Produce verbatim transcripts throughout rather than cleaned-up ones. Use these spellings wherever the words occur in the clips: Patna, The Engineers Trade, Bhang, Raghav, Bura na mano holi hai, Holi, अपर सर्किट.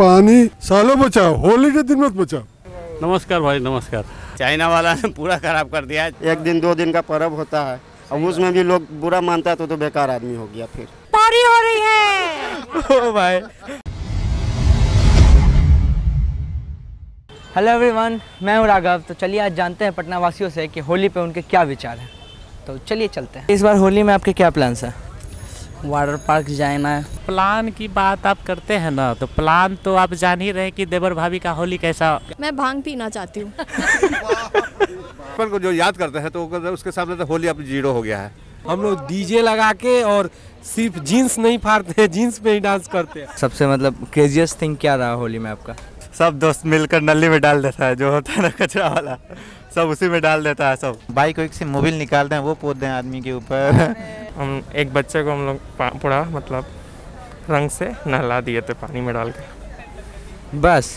पानी सालों बचाओ, होली के दिन मत बचाओ। नमस्कार भाई, नमस्कार। चाइना वाला ने पूरा खराब कर दिया। एक दिन दो दिन का पर्व होता है, अब उसमें भी लोग बुरा मानता है तो, तो बेकार आदमी हो गया। फिर पारी हो रही है। ओ भाई। हेलो एवरीवन, मैं हूँ राघव। तो चलिए आज जानते हैं पटना वासियों से कि होली पे उनके क्या विचार हैं। तो चलिए चलते हैं। इस बार होली में आपके क्या प्लान्स हैं? वाटर पार्क जाना है। प्लान की बात आप करते हैं ना, तो प्लान तो आप जान ही रहे कि देवर भाभी का होली कैसा। मैं भांग पीना चाहती हूँ। अपन को जो याद करते हैं तो उसके सामने तो होली अब जीरो हो गया है। हम लोग डीजे लगा के और सिर्फ जीन्स नहीं फाड़ते हैं, जीन्स पे ही डांस करते हैं। सबसे मतलब क्रेजियस्ट थिंग क्या रहा होली में आपका? सब दोस्त मिलकर नली में डाल देता है, जो होता है ना कचरा वाला, सब उसी में डाल देता है। सब बाइक वाइक से मोबाइल निकालते हैं, वो पोत दें आदमी के ऊपर। हम एक बच्चे को हम लोग पूरा मतलब रंग से नहला दिए थे पानी में डाल के। बस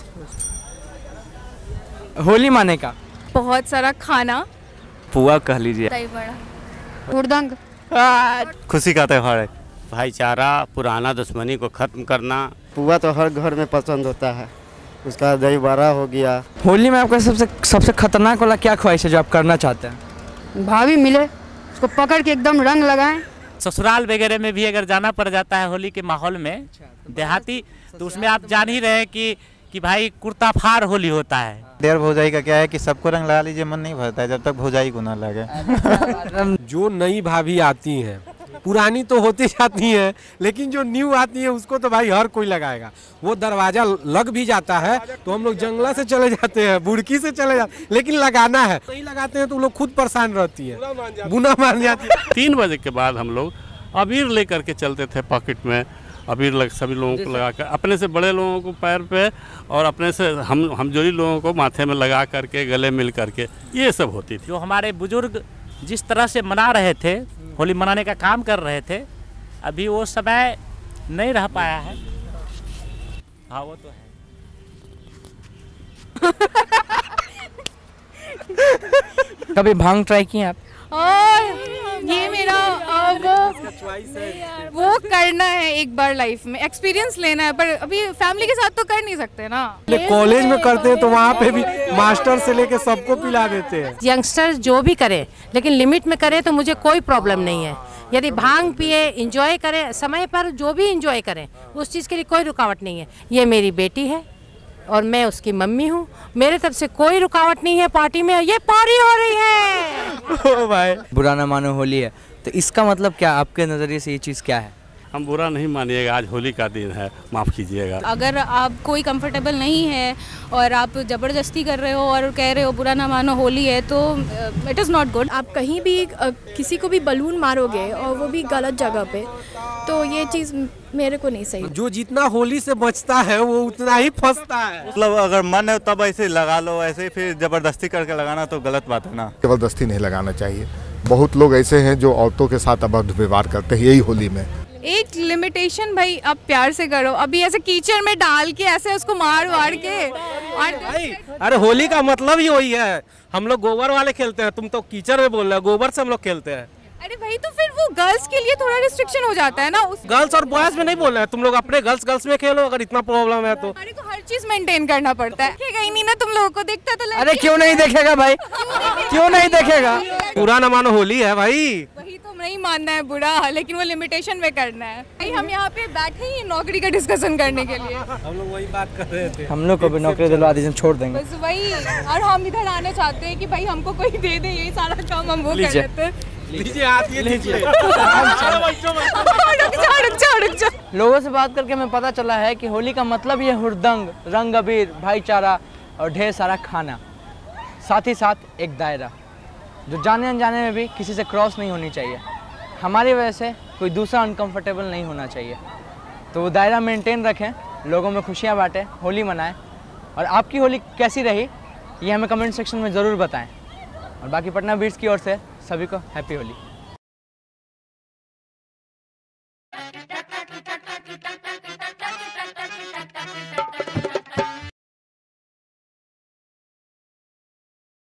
होली माने का बहुत सारा खाना, पुआ कह लीजिए, खुशी का त्यौहार है। भाईचारा, पुराना दुश्मनी को खत्म करना। पुआ तो हर घर में पसंद होता है, उसका दही बड़ा हो गया। होली में आपका सबसे सबसे खतरनाक वाला क्या ख्वाहिश है जो आप करना चाहते हैं? भाभी मिले, उसको पकड़ के एकदम रंग लगाएं। ससुराल वगैरह में भी अगर जाना पड़ जाता है होली के माहौल में, देहाती, तो उसमें आप जान ही रहे कि कि भाई कुर्ता फाड़ होली होता है। देर भौजाई का क्या है कि सबको रंग लगा लीजिए, मन नहीं भरता है जब तक भौजाई को ना लगे। जो नई भाभी आती है, पुरानी तो होती जाती है, लेकिन जो न्यू आती है उसको तो भाई हर कोई लगाएगा। वो दरवाजा लग भी जाता है तो हम लोग जंगला से चले जाते हैं, बुड़की से चले जाते, लेकिन लगाना है। नहीं लगाते हैं तो लोग खुद परेशान रहती है, बुना मान जाती है। तीन बजे के बाद हम लोग अबीर लेकर के चलते थे पॉकेट में। अबीर लग सभी लोगों को लगा कर, अपने से बड़े लोगों को पैर पे और अपने से हम हमजोरी लोगों को माथे में लगा करके, गले मिल करके, ये सब होती थी। जो हमारे बुजुर्ग जिस तरह से मना रहे थे, होली मनाने का काम कर रहे थे, अभी वो समय नहीं रह पाया है। हाँ वो तो है। कभी भांग ट्राई किए आप? और ये मेरा वो वो करना है एक बार लाइफ में, एक्सपीरियंस लेना है, पर अभी फैमिली के साथ तो कर नहीं सकते ना। कॉलेज में करते हैं तो वहाँ पे भी मास्टर से लेके सबको पिला देते हैं। यंगस्टर्स जो भी करे लेकिन लिमिट में करे तो मुझे कोई प्रॉब्लम नहीं है। यदि भांग पिए, इंजॉय करें समय पर, जो भी इंजॉय करें उस चीज़ के लिए कोई रुकावट नहीं है। ये मेरी बेटी है और मैं उसकी मम्मी हूँ, मेरे तरफ से कोई रुकावट नहीं है पार्टी में। ये पारी हो रही है। ओ भाई, बुरा ना मानो होली है, तो इसका मतलब क्या आपके नज़रिए से? ये चीज़ क्या है? हम बुरा नहीं मानिएगा, आज होली का दिन है, माफ़ कीजिएगा। अगर आप कोई कंफर्टेबल नहीं है और आप ज़बरदस्ती कर रहे हो और कह रहे हो बुरा ना मानो होली है, तो इट इज़ नॉट गुड। आप कहीं भी uh, किसी को भी बलून मारोगे और वो भी गलत जगह पे, तो ये चीज़ मेरे को नहीं सही। जो जितना होली से बचता है वो उतना ही फंसता है। मतलब अगर मन है तब ऐसे लगा लो, ऐसे फिर ज़बरदस्ती करके लगाना तो गलत बात है ना। ज़बरदस्ती नहीं लगाना चाहिए। बहुत लोग ऐसे हैं जो औरतों के साथ अभद्र व्यवहार करते हैं, यही होली में। एक लिमिटेशन भाई, आप प्यार से करो। अभी ऐसे कीचड़ में डाल के ऐसे उसको मार वार के भाई, अरे होली का मतलब ही वही है। हम लोग गोबर वाले खेलते हैं, तुम तो कीचड़ में बोल रहे हो, गोबर से हम लोग खेलते हैं। अरे भाई, तो फिर वो गर्ल्स के लिए थोड़ा रिस्ट्रिक्शन हो जाता है ना। उस गर्ल्स और बॉयज में नहीं बोल रहे हैं, तुम लोग अपने गर्ल्स गर्ल्स में खेलो। अगर इतना प्रॉब्लम है तो हमारे को हर चीज मेंटेन करना पड़ता है। देखेगा ही नहीं ना तुम लोगों को, देखता तो। अरे क्यों नहीं देखेगा भाई, क्यों नहीं देखेगा? बुरा ना मानो होली है भाई, वही तो नहीं मानना है बुरा, लेकिन वो लिमिटेशन में करना है भाई। हम यहाँ पे बैठे ही नौकरी का डिस्कशन करने के लिए। हम लोग वही बात कर रहे थे, हम लोग को भी नौकरी दिलवा दीजिए, छोड़ देंगे बस वही। और हम इधर आना चाहते हैं कि भाई हमको कोई दे दे, यही सारा काम हम वो कर लेते हैं। लीजिए आती है, लीजिए। रुक जा, रुक जा, रुक जा। लोगों से बात करके हमें पता चला है कि होली का मतलब ये हुड़दंग, रंग अबीर, भाईचारा और ढेर सारा खाना, साथ ही साथ एक दायरा जो जाने अनजाने में भी किसी से क्रॉस नहीं होनी चाहिए। हमारी वजह से कोई दूसरा अनकंफर्टेबल नहीं होना चाहिए। तो वो दायरा मेंटेन रखें, लोगों में खुशियाँ बाँटें, होली मनाएं। और आपकी होली कैसी रही ये हमें कमेंट सेक्शन में ज़रूर बताएं। और बाकी पटना बीट्स की ओर से सभी को हैप्पी होली।